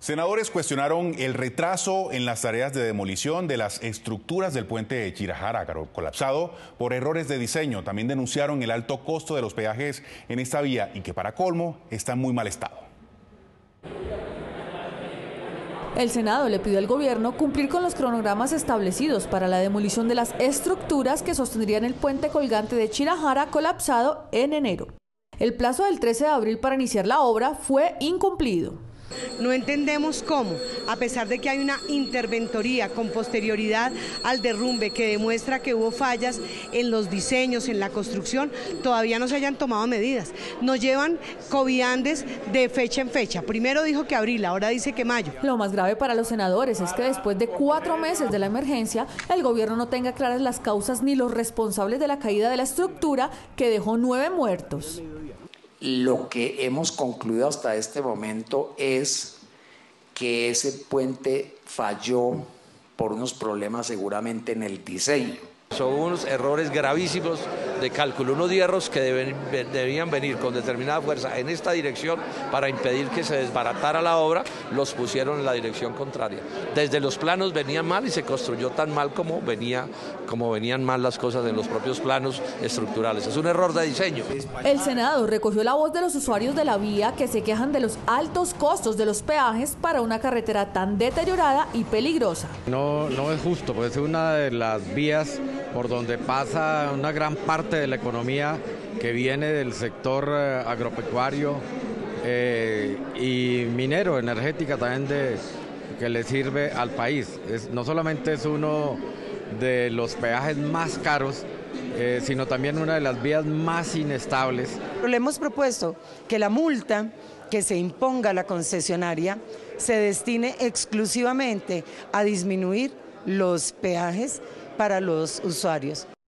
Senadores cuestionaron el retraso en las tareas de demolición de las estructuras del puente de Chirajara, colapsado por errores de diseño. También denunciaron el alto costo de los peajes en esta vía y que, para colmo, está en muy mal estado. El Senado le pidió al gobierno cumplir con los cronogramas establecidos para la demolición de las estructuras que sostendrían el puente colgante de Chirajara, colapsado en enero. El plazo del 13 de abril para iniciar la obra fue incumplido. No entendemos cómo, a pesar de que hay una interventoría con posterioridad al derrumbe que demuestra que hubo fallas en los diseños, en la construcción, todavía no se hayan tomado medidas. Nos llevan coviandes de fecha en fecha. Primero dijo que abril, ahora dice que mayo. Lo más grave para los senadores es que después de 4 meses de la emergencia, el gobierno no tenga claras las causas ni los responsables de la caída de la estructura que dejó 9 muertos. Lo que hemos concluido hasta este momento es que ese puente falló por unos problemas seguramente en el diseño. Son unos errores gravísimos de cálculo, unos hierros que debían venir con determinada fuerza en esta dirección para impedir que se desbaratara la obra, los pusieron en la dirección contraria. Desde los planos venían mal y se construyó tan mal como venían mal las cosas en los propios planos estructurales. Es un error de diseño. El Senado recogió la voz de los usuarios de la vía que se quejan de los altos costos de los peajes para una carretera tan deteriorada y peligrosa. No es justo, pues es una de las vías por donde pasa una gran parte de la economía que viene del sector agropecuario y minero, energética también, que le sirve al país. No solamente es uno de los peajes más caros, sino también una de las vías más inestables. Le hemos propuesto que la multa que se imponga a la concesionaria se destine exclusivamente a disminuir los peajes para los usuarios.